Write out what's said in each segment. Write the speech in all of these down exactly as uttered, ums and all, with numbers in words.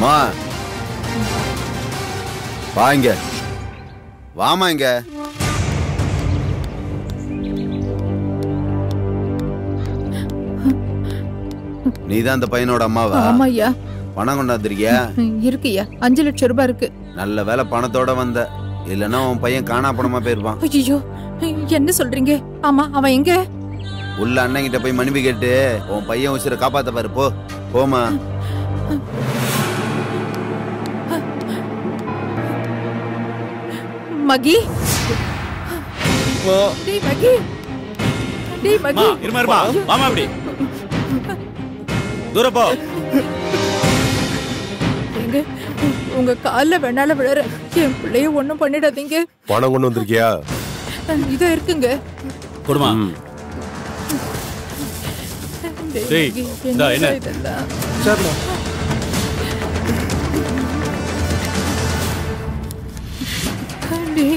மா வாங்க வாமா இங்க நீதான் அந்த பையனோட அம்மாவா? ஆமாய்யா. பணம் கொண்டாந்துருக்கியா? இருக்குயா, அஞ்சு லட்சம் ரூபாய் இருக்கு. நல்ல வேலை பணத்தோட வந்த, இல்லன்னா உன் பையன் காணா பணமா போயிருப்பான். ஐயோ என்ன சொல்றீங்க? ஆமா அவன் எங்க? உள்ள அண்ணன் கிட்ட போய் மனுவி கேட்டு உன் பையன் உசிர காப்பாத்த பாரு. போ போமா. மகி போ. டேய் மகி, டேய் மகி, இருமா இருமா வாமா. அப்படி தூர போ. எங்க உங்க கால்ல வேணால விழற. என் பிள்ளைய ஒண்ணும் பண்ணிடாதீங்க. பணம் கொண்டு வந்திருக்கியா? இதோ இருக்குங்க. கொடுமா. டேய் டா என்ன சர்மா. டேய்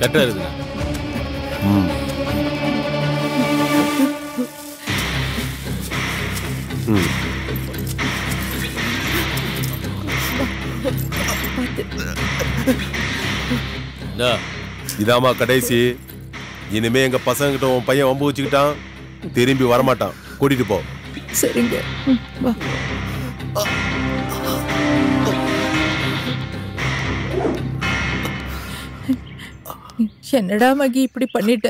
கரெக்டா இருக்குண்ணா. இதாமா கடைசி. இனிமே எங்க பசங்க கிட்ட உன் பையன் வம்பு வச்சுக்கிட்டான், திரும்பி வரமாட்டான். கூட்டிட்டு போ. சரிங்க. என்னடா மகி இப்படி பண்ணிட்ட?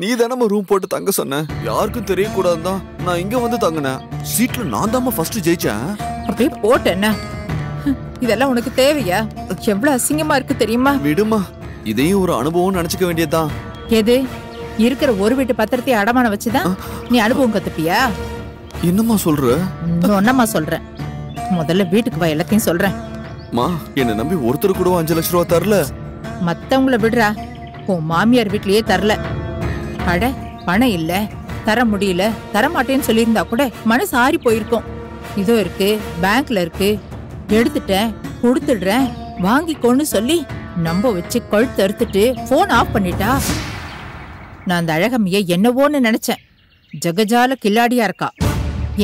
நீ தானே ரூம் போட்டு தங்க சொன்ன. யாருக்கும் தெரியக்கூடாதுதான் நான் இங்க வந்து தங்கினேன். சீட்ல நான் தாமா ஃபர்ஸ்ட் ஜெயிச்சேன். அப்படியே போட்டேன்னா இதெல்லாம் உனக்கு தேவையா? எவ்வளவு அசிங்கமா இருக்கு தெரியுமா? விடுமா, இதையும் ஒரு அனுபவம் நினைச்சுக்க வேண்டியதுதான். எது இருக்கிற ஒரு வீட்டு பத்திரத்தையும் அடமான வச்சுதான் நீ அனுபவம் கத்துப்பியா? என்னமா சொல்ற? ஒன்னமா சொல்றேன். முதல்ல வீட்டுக்கு வா, எல்லாத்தையும் சொல்றேன். மா என்ன நம்பி ஒருத்தர் கூட அஞ்சு லட்சம் ரூபா தரல. மத்தவங்கள விடுறா, உன் மாமியார் வீட்லயே தரல. அட பணம் இல்ல, தர முடியல, தரமாட்டேன்னு சொல்லியிருந்தா கூட மனசு ஆறி போயிருக்கும். இதோ இருக்கு, பேங்க்ல இருக்கு, எடுத்துட்டேன், கொடுத்துடுறேன், வாங்கிக்கோன்னு சொல்லி நம்ப வச்சு கழுத்து அறுத்துட்டு போன் ஆஃப் பண்ணிட்டா. நான் அந்த அழகம்மைய என்னவோன்னு நினைச்சேன். ஜகஜால கில்லாடியா இருக்கா.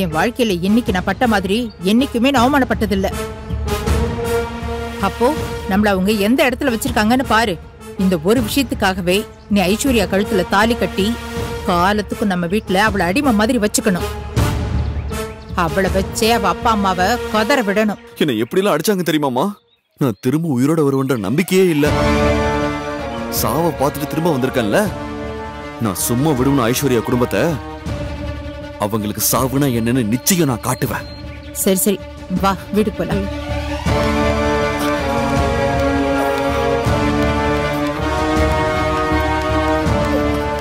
என் வாழ்க்கையில இன்னைக்கு நான் பட்ட மாதிரி என்னைக்குமே நான் அவமானப்பட்டதில்லை. அப்போ நம்மள அவங்க எந்த இடத்துல வச்சிருக்காங்கன்னு பாரு. இந்த ஒரு விஷயத்துக்காகவே நீ ஐஸ்வர்யா கழுத்துல தாலி கட்டி காலத்துக்கு நம்ம வீட்டுல அவளை அடிமை மாதிரி வச்சுக்கணும். அவளை வச்சே அவ அப்பா அம்மாவை கதற விடணும். என்ன எப்படிலாம் அடிச்சாங்க தெரியுமாமா? நான் திரும்ப உயிரோட வருவன்ற நம்பிக்கையே இல்ல. சாவை பார்த்துட்டு திரும்ப வந்திருக்கேன்ல. நான் சும்மா விடுவேன் ஐஸ்வர்யா குடும்பத்தை. அவங்களுக்கு சாவுனா என்னன்னு நிச்சயம் நான் காட்டுவேன். சரி சரி வா, வீட்டுக்கு போலாம்.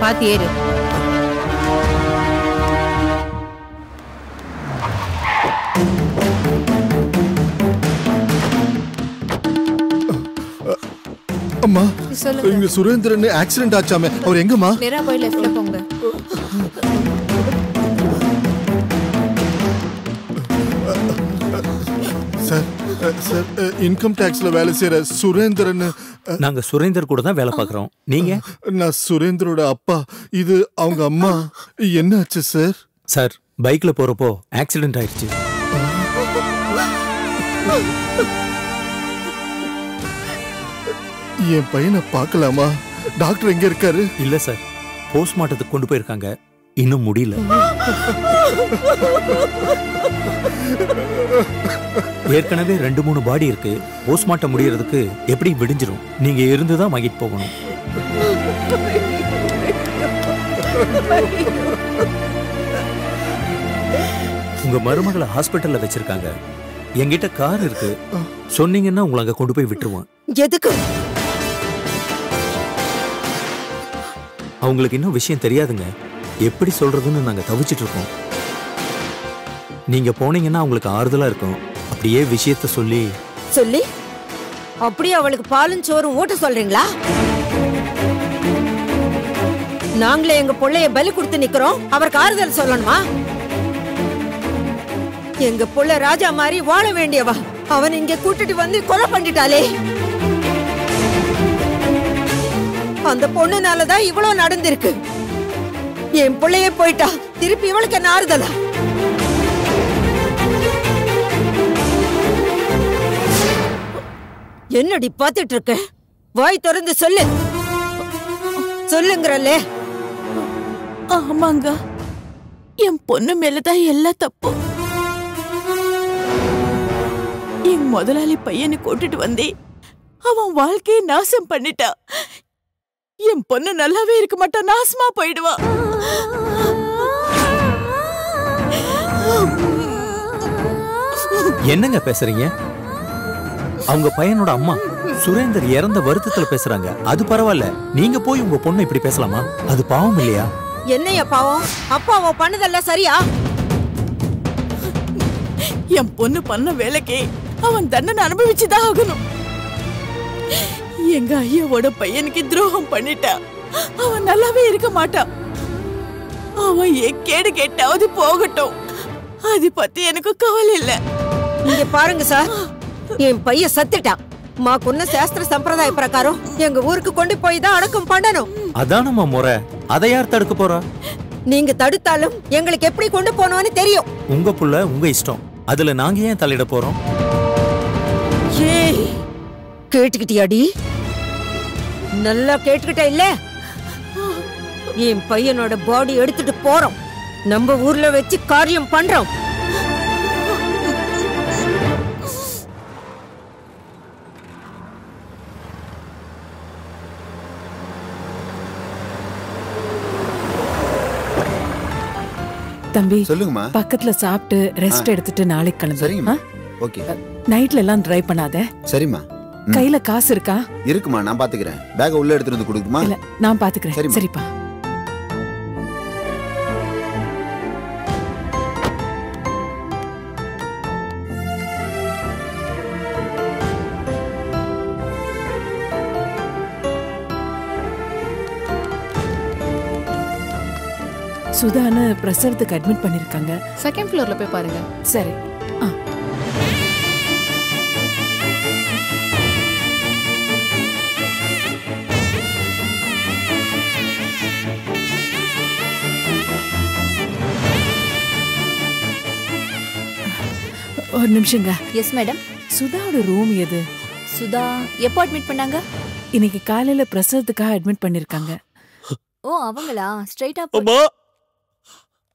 பாத்தியேரு அம்மா, இங்க சுரேந்திரன் ஆக்சிடென்ட் ஆச்சாமே, அவர் எங்கம்மா? நேரா போய் லெஃப்ட்ல போங்க. சார் சார் இன்கம் டாக்ஸ்ல வேலை செய்யற சுரேந்திரன். நாங்க சுரேந்தர் கூட தான் வேலை பார்க்கறோம். நீங்க? நான் சுரேந்தரோட அப்பா. இது அவங்க அம்மா. என்ன ஆச்சு சார்? சார் பைக்ல போறப்போ ஆக்சிடென்ட் ஆயிடுச்சு. என் பையனை பார்க்கலாமா? டாக்டர் எங்க இருக்காரு? இல்ல சார், போஸ்ட்மார்ட்டத்துக்கு கொண்டு போயிருக்காங்க, இன்னும் முடியல. ஏற்கனவே ரெண்டு மூணு பாடி இருக்கு. போஸ்ட்மார்ட்டம் முடியறதுக்கு எப்படி விடிஞ்சிரும். நீங்க இருந்துதான் வாங்கிட்டு போகணும். உங்க மருமகளை ஹாஸ்பிட்டல்ல வச்சிருக்காங்க. என்கிட்ட கார் இருக்கு, சொன்னீங்கன்னா உங்களை அங்க கொண்டு போய் விட்டுருவோம். எதுக்கு? அவங்களுக்கு இன்னும் விஷயம் தெரியாதுங்க. எப்படி சொல்றதுன்னு நாங்க தவிச்சிட்டு இருக்கோம். நீங்க போனீங்கன்னா அவங்களுக்கு ஆறுதலா இருக்கும். அப்படியே விஷயத்தை சொல்லி சொல்லி அப்படியே அவளுக்கு பாலும் சோறும் ஊட்ட சொல்றீங்களா? நாங்களே எங்க பிள்ளைய பலி கொடுத்து நிக்கிறோம், அவருக்கு ஆறுதல் சொல்லணுமா? எங்க புள்ள ராஜா மாதிரி வாழ வேண்டியவா அவன் இங்க கூட்டிட்டு வந்து கொலை பண்ணிட்டாலே. அந்த பொண்ணுனாலதான் இவ்வளவு நடந்திருக்கு. என் பிள்ளையே போயிட்டா திருப்பி இவளுக்கு என்ன ஆறுதலா? என்னடி பாத்துட்டு இருக்க? வாய் திறந்து சொல்லு, சொல்லுங்கறல்ல. ஆமாங்க, என் பொண்ணு மேலதான் எல்லா தப்பு. என் முதலாளி பையனை கூட்டிட்டு வந்தே அவன் வாழ்க்கையை நாசம் பண்ணிட்டா. என் பொண்ணு நல்லாவே இருக்க மாட்டா, நாசமா போயிடுவா. என்னங்க பேசுறீங்க? அவங்க பையனோட அம்மா சுரேந்தர் இறந்த வருத்தத்துல பேசுறாங்க. அது பரவாயில்ல, நீங்க போய் உங்க பொண்ணு இப்படி பேசலாமா? அது பாவம் இல்லையா? என்னையா பாவம்? அப்பா அவ பண்ணதெல்லாம் சரியா? என் பொண்ணு பண்ண வேலைக்கு அவன் தண்டனை அனுபவிச்சுதான் ஆகணும். எங்க ஐயாவோட பையனுக்கு துரோகம் பண்ணிட்டா. அவன் நல்லாவே இருக்க மாட்டான். அவன் கேடு கேட்டாவது போகட்டும், அது பத்தி எனக்கு கவலை இல்ல. நீங்க பாருங்க சார், என் பையன் சத்துட்டான். மாக்குன்ன சாஸ்திர சம்பிரதாய பிரகாரம் எங்க ஊருக்கு கொண்டு போய் தான் அடக்கம் பண்ணணும். அதானம்மா முறை. அதை யார் தடுக்க போறா? நீங்க தடுத்தாலும் எங்களுக்கு எப்படி கொண்டு போனோம்னு தெரியும். உங்க புள்ள உங்க இஷ்டம், அதுல நாங்க ஏன் தலையிட போறோம்? கேட்டுக்கிட்டியாடி? நல்லா கேட்டுக்கிட்ட இல்ல? என் பையனோட பாடி எடுத்துட்டு போறோம், நம்ம ஊர்ல வச்சு காரியம் பண்றோம். தம்பி சொல்லுங்கம்மா, பக்கத்துல சாப்பிட்டு ரெஸ்ட் எடுத்துட்டு நாளைக்கு கிளம்புறீங்க. ஓகே, நைட்ல எல்லாம் டிரைவ் பண்ணாதே. சரிம்மா. கையில காசு இருக்கா? இருக்குமா, நான் பாத்துக்கிறேன். பேக் உள்ள எடுத்துட்டு வந்து கொடுக்குமா? இல்ல, நான் பாத்துக்கிறேன். சரிப்பா. சுதான பிரசவத்துக்கு அட்மிட் பண்ணிருக்காங்க. செகண்ட் ஃப்ளோர்ல போய் பாருங்க. சரி. ஒரு நிமிஷங்க. Yes madam. சுதாவோட ரூம் எது? சுதா எப்போ அட்மிட் பண்ணாங்க? இன்னைக்கு காலையில பிரசவத்துக்காக அட்மிட் பண்ணிருக்காங்க. ஓ, அவங்களா? ஸ்ட்ரைட்டா போ.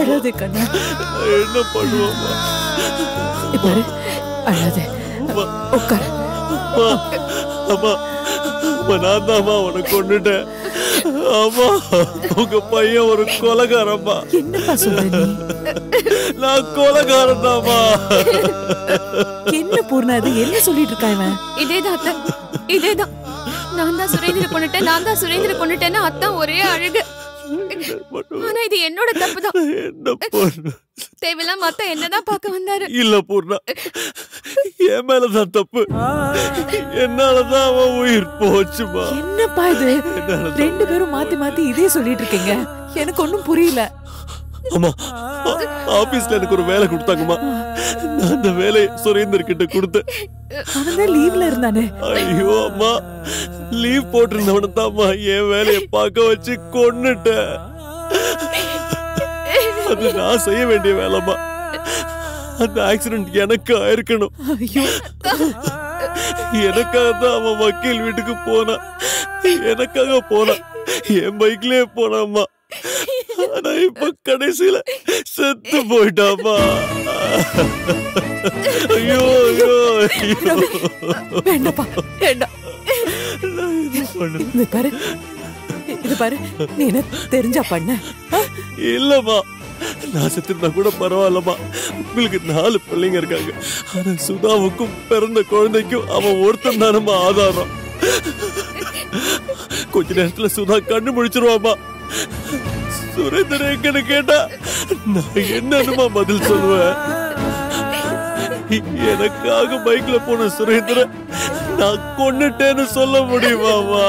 அழாதே கண்ணா, என்ன பண்ணுவோமா? பாரு, அழாதே, உட்காரு. அம்மா, நான் தான்மா உனக்கு கொண்டுட்டேன். அம்மா, உங்க பையன் ஒரு கொலைகாரம்மா. என்னப்பா சொல்ற? நான் கொலைகாரன் தான்மா. என்ன பூர்ணா இது? என்ன சொல்லிட்டு இருக்கா இவன்? இதேதான் அத்தை, இதேதான். நான் தான் சுரேந்திர கொண்டுட்டேன், நான் தான் சுரேந்திர கொண்டுட்டேன்னு அத்தான் ஒரே அழுகு. ஆனா இது என்னோட தப்பு தான். தேவையில்லாம அத்தை என்னதான் பார்க்க வந்தாரு. இல்ல பூர்ணா, என் மேலதான் தப்பு. என்னாலதான் அவன் உயிர் போச்சுமா. என்னப்பா இது? ரெண்டு பேரும் மாத்தி மாத்தி இதே சொல்லிட்டு இருக்கீங்க. எனக்கு ஒன்னும் புரியல. அம்மா, ஆபீஸ்ல எனக்கு ஒரு வேலை கொடுத்தாங்கம்மா. நான் அந்த வேலையை சுரேந்தர் கிட்ட கொடுத்தேன். அவன் லீவ்ல இருந்தானே. ஐயோ அம்மா, லீவ் போட்டிருந்தவன தான்மா என் வேலையை பார்க்க வச்சு கொன்னுட்டேன். அது நான் செய்ய வேண்டிய வேலைமா. அந்த ஆக்சிடென்ட் எனக்கு ஆயிருக்கணும். எனக்காக தான் அவன் வக்கீல் வீட்டுக்கு போனா. எனக்காக போனா, என் பைக்லயே போனாம்மா. ஆனா இப்ப கடைசியில செத்து போயிட்டாமா. ஐயோ ஐயோ ஐயோ, வேண்டாப்பா வேண்டாம். இது பாரு, இது பாரு, நீ என்ன தெரிஞ்சா பண்ண? இல்லம்மா, நான் செத்துருந்தா கூட பரவாயில்லம்மா, உங்களுக்கு நாலு பிள்ளைங்க இருக்காங்க, ஆனா சுதாவுக்கும் பிறந்த குழந்தைக்கும் அவன் ஒருத்தன் தானம்மா ஆதாரம். கொஞ்ச நேரத்துல சுதா கண்ணு முழிச்சிருவாமா. சுரேந்தர் எங்கன்னு கேட்டா நான் என்னன்னுமா பதில் சொல்லுவேன்? எனக்காக பைக்ல போன சுரேந்தர் நான் கொன்னுட்டேன்னு சொல்ல முடியுமாமா?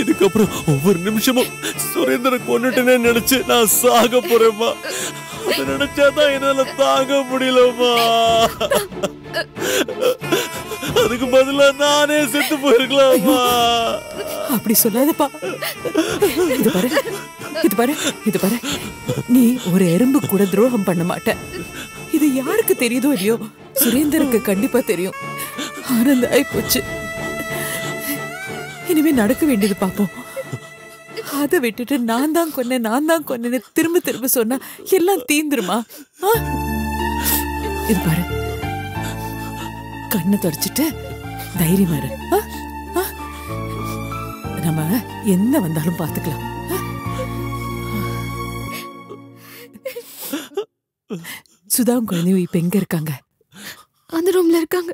இதுக்கப்புறம் ஒவ்வொரு நிமிஷமும் சுரேந்தரை கொன்னுட்டேன்னு நினைச்சு நான் சாக போறேம்மா. அதை நினைச்சாதான் என்னால தாங்க முடியலம்மா. அதுக்கு பதிலா நானே செத்து போயிருக்கலாமா? அப்படி சொல்லாதப்பா. இது பாரு, இது பாரு, இது பாரு, நீ ஒரு எறும்பு கூட துரோகம் பண்ண மாட்ட. இது யாருக்கு தெரியுதோ இல்லையோ, சுரேந்தருக்கு கண்டிப்பா தெரியும். ஆனந்த ஆயிப்போச்சு. இனிமே நடக்க வேண்டியது பாப்போம். அதை விட்டுட்டு நான் தான் கொன்னேன், நான் தான் கொன்னேன்னு திரும்ப திரும்ப சொன்னா எல்லாம் தீந்துருமா? இது பாரு, கண்ணை தொடச்சிட்டு தைரியமா இரு. நம்ம என்ன வந்தாலும் பாத்துக்கலாம். சுதா குழந்தையும் இப்ப எங்க இருக்காங்க? அந்த ரூம்ல இருக்காங்க.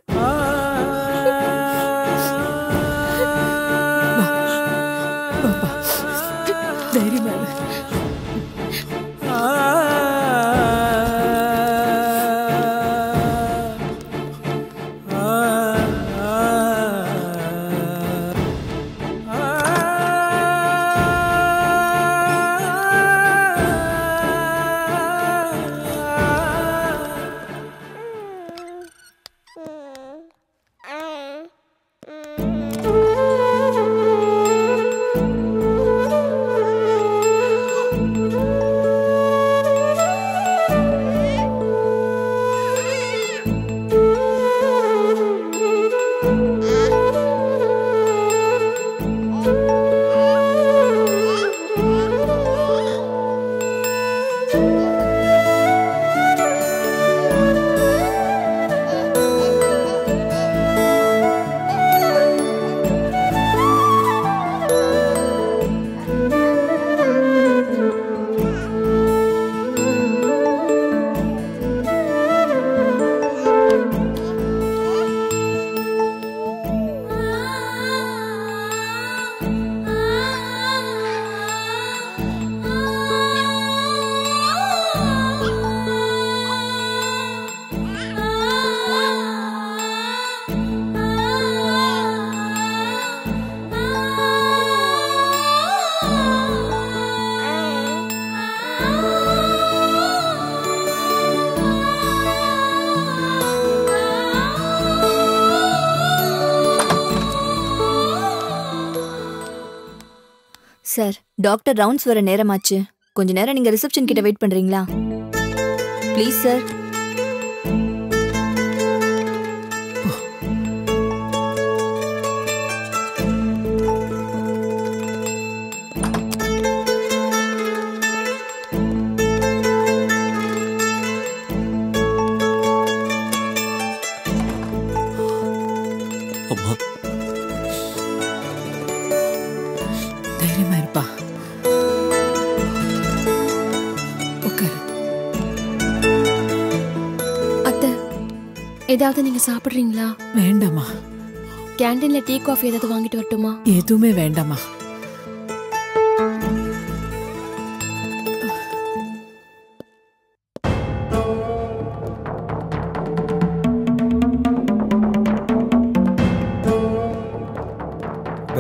சார், டாக்டர் ரவுண்ட்ஸ் வர நேரமாச்சு. கொஞ்ச நேரம் நீங்க ரிசப்ஷன் கிட்ட வெயிட் பண்றீங்களா? Please sir. ஏதாவது நீங்க சாப்பிடுறீங்களா? வேண்டாமா. கேண்டீன்ல டீ காஃபி ஏதாவது வாங்கிட்டு வரட்டுமா? எதுவுமே வேண்டாமா.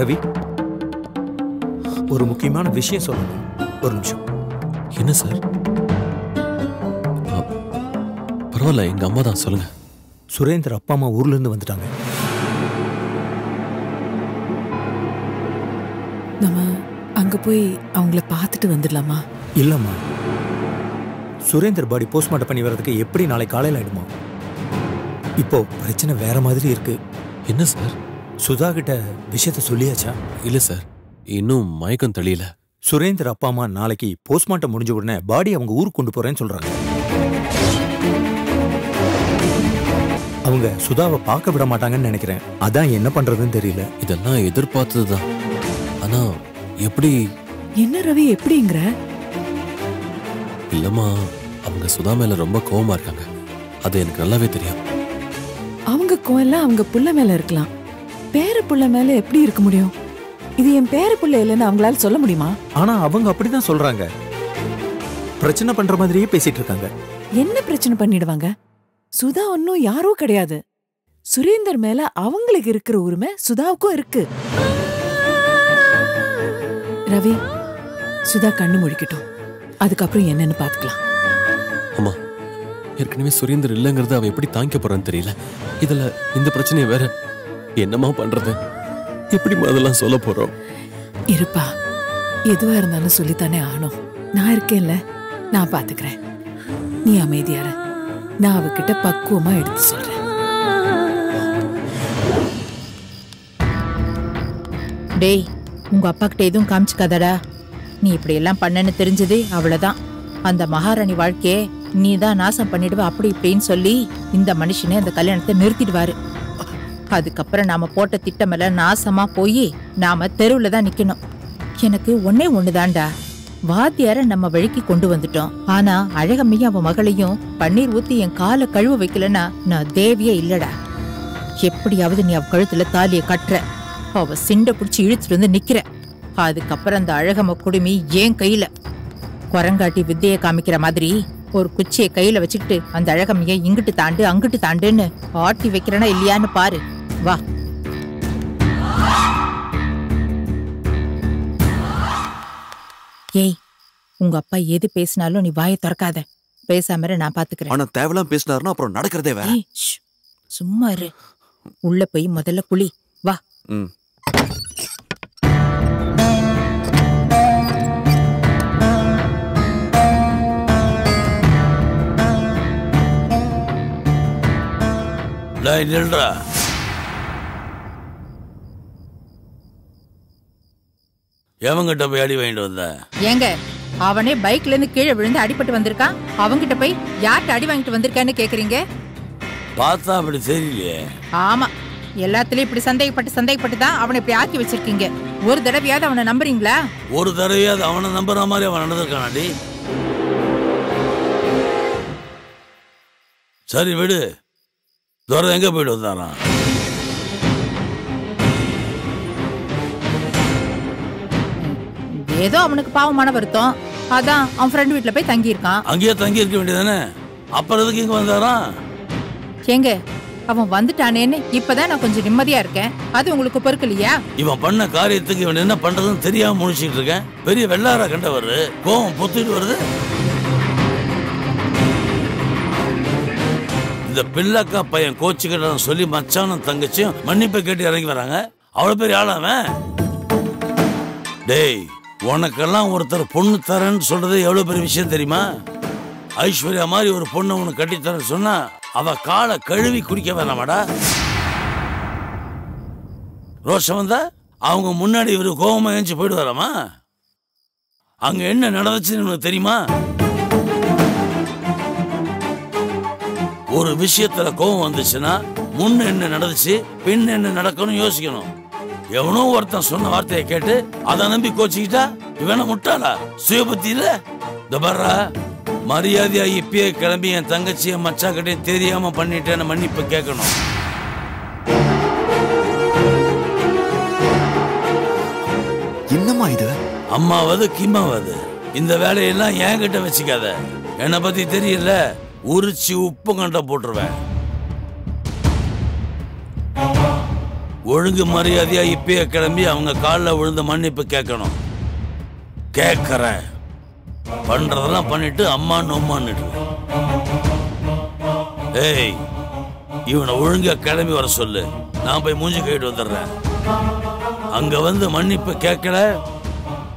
ரவி, ஒரு முக்கியமான விஷயம் சொல்லணும். ஒரு நிமிஷம். என்ன சார்? பரவாயில்ல, எங்க அம்மா தான். சொல்லுங்க. சுரேந்தர் அப்பா அம்மா ஊர்ல இருந்து வந்துட்டாங்க. நம்ம அங்க போய் அவங்கள பார்த்துட்டு வந்துடலாமா? இல்லம்மா, சுரேந்தர் பாடி போஸ்ட்மார்ட்டம் பண்ணி வர்றதுக்கு எப்படி நாளை காலையில் ஆயிடுமா? இப்போ பிரச்சனை வேற மாதிரி இருக்கு. என்ன சார்? சுதா கிட்ட விஷயத்த சொல்லியாச்சா? இல்ல சார், இன்னும் மயக்கம் தெளியல. சுரேந்தர் அப்பா அம்மா நாளைக்கு போஸ்ட்மார்ட்டம் முடிஞ்ச உடனே பாடி அவங்க ஊருக்கு கொண்டு போறேன்னு சொல்றாங்க. அவங்க சுதாவை பார்க்க விட மாட்டாங்கன்னு நினைக்கிறேன். அதான் என்ன பண்றதுன்னு தெரியல. இதெல்லாம் எதிர்பார்த்ததுதான். ஆனா எப்படி என்ன ரவி எப்படிங்கிற இல்லம்மா, அவங்க சுதா மேல ரொம்ப கோவமா இருக்காங்க. அது எனக்கு நல்லாவே தெரியும். அவங்க கோவம்லாம் அவங்க புள்ள மேல இருக்கலாம். பேர புள்ள மேல எப்படி இருக்க முடியும்? இது என் பேர புள்ள இல்லைன்னு அவங்களால சொல்ல முடியுமா? ஆனா அவங்க அப்படிதான் சொல்றாங்க. பிரச்சனை பண்ற மாதிரியே பேசிட்டு இருக்காங்க. என்ன பிரச்சனை பண்ணிடுவாங்க? சுதா ஒன்னும் யாரோ கிடையாது. சுரேந்தர் மேல அவங்களுக்கு இருக்கிற உரிமை சுதாவுக்கும் இருக்கு. ரவி, சுதா கண்ணு முழிக்கட்டும், அதுக்கப்புறம் என்னன்னு பாத்துக்கலாம். ஆமா, ஏற்கனவே சுரேந்தர் இல்லைங்கிறது அவ எப்படி தாங்கிக்க போறான்னு தெரியல. இதுல இந்த பிரச்சனையை வேற என்னமா பண்றது? எப்படி அதெல்லாம் சொல்ல போறோம்? இருப்பா, எதுவா இருந்தாலும் சொல்லித்தானே ஆகணும். நான் இருக்கேன்ல, நான் பாத்துக்கிறேன். நீ அமைதியாரு, நான் அவகிட்ட பக்குவமா எடுத்து சொல்றேன். டேய், உங்க அப்பா கிட்ட எதுவும் காமிச்சுக்காதடா. நீ இப்படி எல்லாம் பண்ணன்னு தெரிஞ்சது அவ்வளவுதான். அந்த மகாராணி வாழ்க்கையே நீ தான் நாசம் பண்ணிடுவ அப்படி இப்படின்னு சொல்லி இந்த மனுஷனே அந்த கல்யாணத்தை நிறுத்திடுவாரு. அதுக்கப்புறம் நாம போட்ட திட்டமெல்லாம் நாசமா போய் நாம தெருவில் தான் நிக்கணும். எனக்கு ஒன்னே ஒண்ணுதான்டா, வாத்தியார நம்ம வழிக்கு கொண்டு வந்துட்டோம். ஆனா அழகம்மையும் அவன் மகளையும் பன்னீர் ஊத்தி என் காலை கழுவ வைக்கலன்னா நான் தேவியே இல்லடா. எப்படியாவது நீ அவ கழுத்துல தாலியை கட்டுற, அவ சிண்டை பிடிச்சி இழுத்துட்டு வந்து நிக்கிற. அதுக்கப்புறம் அந்த அழகம்மை குடுமி ஏன் கையில குரங்காட்டி வித்தைய காமிக்கிற மாதிரி ஒரு குச்சியை கையில வச்சுக்கிட்டு அந்த அழகம்மைய இங்கிட்டு தாண்டு அங்கிட்டு தாண்டுன்னு ஆட்டி வைக்கிறனா இல்லையான்னு பாரு. வா. ஏய், உங்க அப்பா எது பேசினாலும் நீ வாயை திறக்காத. பேசாம நான் பாத்துக்கிறேன். ஆனா தேவலாம் பேசினாருன்னா அப்புறம் நடக்கிறதே வேற. சும்மா இரு, உள்ள போய் முதல்ல குளி. வா. டேய் நில்றா. எவங்கிட்ட போய் அடி வாங்கிட்டு வந்த? ஏங்க, அவனே பைக்ல இருந்து கீழே விழுந்து அடிபட்டு வந்திருக்கான். அவங்கிட்ட போய் யார்கிட்ட அடி வாங்கிட்டு வந்திருக்கான்னு கேக்குறீங்க? பார்த்தா அப்படி தெரியலையே. ஆமா, எல்லாத்துலயும் இப்படி சந்தேகப்பட்டு சந்தேகப்பட்டு தான் அவனை இப்படி ஆக்கி வச்சிருக்கீங்க. ஒரு தடவையாவது அவனை நம்புறீங்களா? ஒரு தடவையாவது அவனை நம்புற மாதிரி அவன் நடந்திருக்கானாடி. சரி விடு. துரை எங்க போயிட்டு வந்தானா? ஏதோ அவனுக்கு பாவமான வருத்தம், அதான் அவன் ஃப்ரெண்ட் வீட்ல போய் தங்கி இருக்கான். அங்கேயே தங்கி இருக்க வேண்டியதானே, அப்புறம் எதுக்கு இங்க வந்தாரா? ஏங்க, அவன் வந்துட்டானேன்னு இப்பதான் நான் கொஞ்சம் நிம்மதியா இருக்கேன். அது உங்களுக்கு பொறுக்கலையா? இவன் பண்ண காரியத்துக்கு இவன் என்ன பண்றதுன்னு தெரியாம முடிச்சுட்டு இருக்கேன். பெரிய வெள்ளாரா கண்டவர், கோவம் பொத்திட்டு வருது. இந்த பிள்ளைக்கா பையன் கோச்சுக்கிட்ட சொல்லி மச்சானும் தங்கச்சியும் மன்னிப்பை கேட்டு இறங்கி வராங்க. அவ்வளவு பெரிய ஆளாவன். டேய், உனக்கெல்லாம் ஒருத்தர் பொண்ணு தரேன்னு சொல்றது எவ்வளோ பெரிய விஷயம் தெரியுமா? ஐஸ்வர்யா மாதிரி ஒரு பொண்ணை உனக்கு கட்டித்தரேன்னு சொன்னா அவ காலை கழுவி குடிக்க வேணாமாடா. ரோஷம் வந்தா அவங்க முன்னாடி இவரு கோபமா ஏஞ்சி போயிடுவாராமா. அங்க என்ன நடந்துச்சுன்னு உனக்கு தெரியுமா? ஒரு விஷயத்துல கோபம் வந்துச்சுன்னா முன்ன என்ன நடந்துச்சு பின்ன என்ன நடக்கணும் யோசிக்கணும். எவனோ ஒருத்தன் சொன்ன வார்த்தையை கேட்டு அதை நம்பி கோச்சிக்கிட்டா இவனை முட்டாளா சுயபத்தியில தபரா. மரியாதையா இப்பயே கிளம்பி என் தங்கச்சிய மச்சா கிட்டே தெரியாம பண்ணிட்டேன்னு மன்னிப்பு கேட்கணும். என்னம்மா இது? அம்மாவது கிம்மாவது இந்த வேலையெல்லாம் என் கிட்ட வச்சுக்காத. என்னை பத்தி தெரியல, உரிச்சு உப்பு கண்ட போட்டுருவேன். ஒழுங்கு மரியாதையா இப்பயே கிளம்பி அவங்க காலில் விழுந்து மன்னிப்பு கேட்கணும். கேட்கற பண்றதெல்லாம் பண்ணிட்டு அம்மான்னு உம்மான்னு. ஏய், இவனை ஒழுங்கா கிளம்பி வர சொல்லு. நான் போய் மூஞ்சி கைட்டு வந்துடுறேன். அங்க வந்து மன்னிப்பு கேட்கல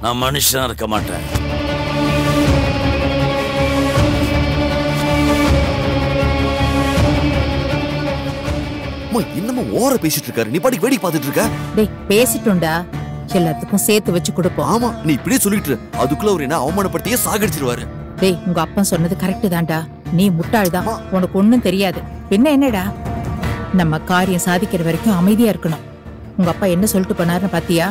நான் மனுஷனா இருக்க மாட்டேன். இன்னமும் ஓர பேசிட்டு இருக்காரு. நீ பாட்டுக்கு வேடிக்கை பார்த்துட்டு இருக்க. டேய், பேசிட்டோம்டா, எல்லாத்துக்கும் சேர்த்து வச்சு கொடுப்போம். ஆமா, நீ இப்படியே சொல்லிட்டு அதுக்குள்ள ஒரு என்ன அவமானப்படுத்தியே சாகடிச்சிருவாரு. டேய், உங்க அப்பா சொன்னது கரெக்ட் தான்டா. நீ முட்டாள்தான், உனக்கு ஒண்ணும் தெரியாது. என்ன என்னடா நம்ம காரியம் சாதிக்கிற வரைக்கும் அமைதியா இருக்கணும். உங்க அப்பா என்ன சொல்லிட்டு போனாருன்னு பாத்தியா?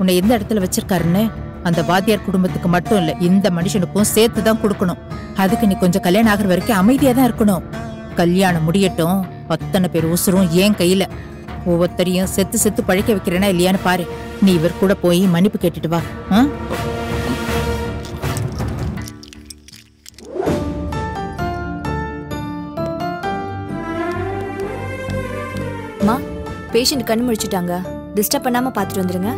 உன்னை எந்த இடத்துல வச்சிருக்காருன்னு அந்த வாத்தியார் குடும்பத்துக்கு மட்டும் இல்ல, இந்த மனுஷனுக்கும் சேர்த்துதான் கொடுக்கணும். அதுக்கு நீ கொஞ்சம் கல்யாணம் ஆகிற வரைக்கும் அமைதியா தான் இருக்கணும். கல்யாணம் முடியட்டும், அத்தனை பேர் உசுரும் ஏன் கையில, ஒவ்வொருத்தரையும் செத்து செத்து பழிக்க வைக்கிறேன்னா இல்லையான்னு பாரு. நீ இவர் கூட போய் மன்னிப்பு கேட்டுட்டு வா. அம்மா, பேஷண்ட் கண்ணு முடிச்சுட்டாங்க, டிஸ்டர்ப் பண்ணாம பாத்துட்டு வந்துருங்க.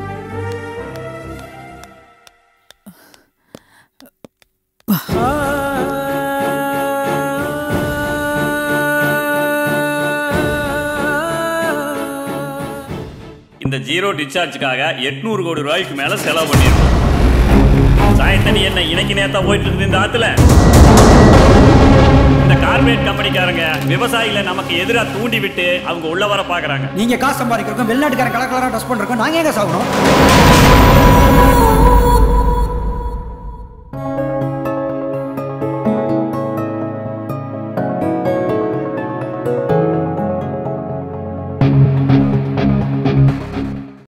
இந்த ஜீரோ டிஸ்சார்ஜுக்காக எட்நூறு கோடி ரூபாய்க்கு மேல செலவு பண்ணிருக்கோம். சாயத்தனி என்ன இன்னைக்கு நேரத்தா போயிட்டு இருந்து இந்த ஆத்துல இந்த கார்பரேட் கம்பெனிக்காரங்க விவசாயிகளை நமக்கு எதிராக தூண்டி விட்டு அவங்க உள்ள வர பாக்குறாங்க. நீங்க காசு சம்பாதிக்கிறோம், வெளிநாட்டுக்காரன் கலக்கலரா ட்ரெஸ் பண்றோம், நாங்க எங்க சாகணும்?